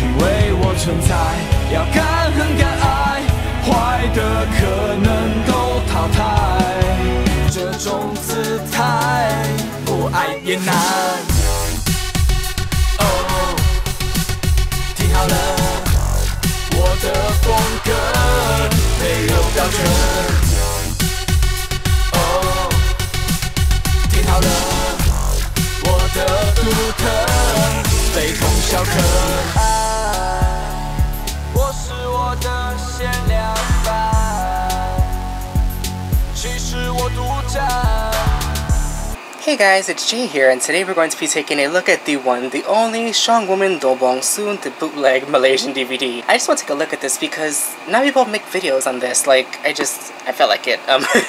去为我存在，要敢恨敢爱，坏的可能都淘汰，这种姿态不爱也难。哦， 听好了，我的风格没有标准。 独特非同小可爱，我是我的限量版，其实我独占。Hey guys, it's Jay here, and today we're going to be taking a look at the one, the only Strong Woman Do Bong Soon, the bootleg Malaysian DVD. I just want to take a look at this because now people make videos on this. Like, I felt like it.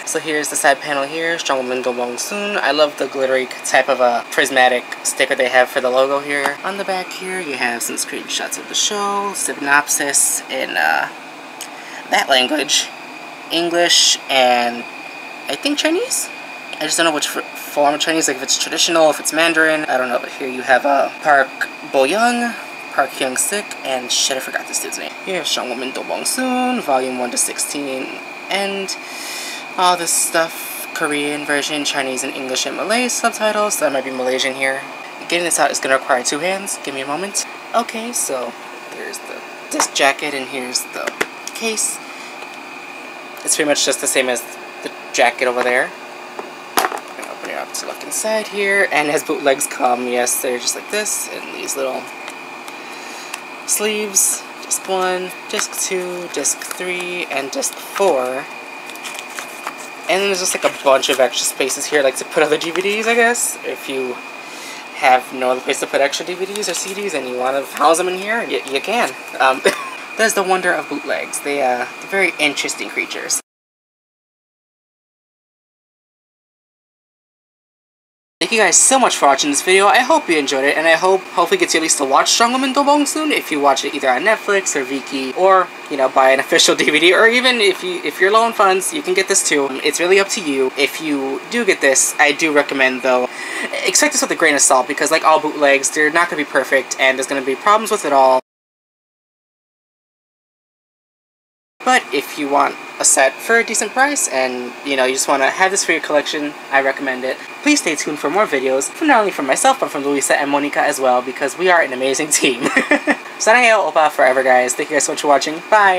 So here's the side panel here, Strong Woman Do Bong Soon. I love the glittery type of a prismatic sticker they have for the logo here. On the back here, you have some screenshots of the show, synopsis in that language, English, and I think Chinese? I just don't know which form of Chinese, like if it's traditional, if it's Mandarin, I don't know. But here you have Park Bo Young, Park Hyung Sik, and shit, I forgot this dude's name. Here's Strong Woman Do Bong Soon, Volume 1 to 16, and all this stuff, Korean version, Chinese and English and Malay subtitles, so that might be Malaysian here. Getting this out is gonna require two hands, give me a moment. Okay, so there's the disc jacket and here's the case. It's pretty much just the same as the jacket over there. To look inside here, and as bootlegs come, yes, they're just like this, and these little sleeves, disc 1, disc 2, disc 3, and disc 4, and then there's just like a bunch of extra spaces here, like to put other DVDs, I guess, if you have no other place to put extra DVDs or CDs and you want to house them in here, you can. There's the wonder of bootlegs, they're very interesting creatures. Thank you guys so much for watching this video. I hope you enjoyed it, and I hopefully get you at least to watch Strong Woman Do Bong Soon if you watch it either on Netflix or Viki, or you know, buy an official DVD, or even if you're low on funds, you can get this too. It's really up to you. If you do get this, I do recommend though, expect this with a grain of salt because like all bootlegs, they're not going to be perfect, and there's going to be problems with it all. But if you want a set for a decent price and you know you just want to have this for your collection, I recommend it. Please stay tuned for more videos, from not only from myself but from Luisa and Monica as well, because we are an amazing team. Saranghaeyo Oppa forever guys, thank you guys so much for watching, bye!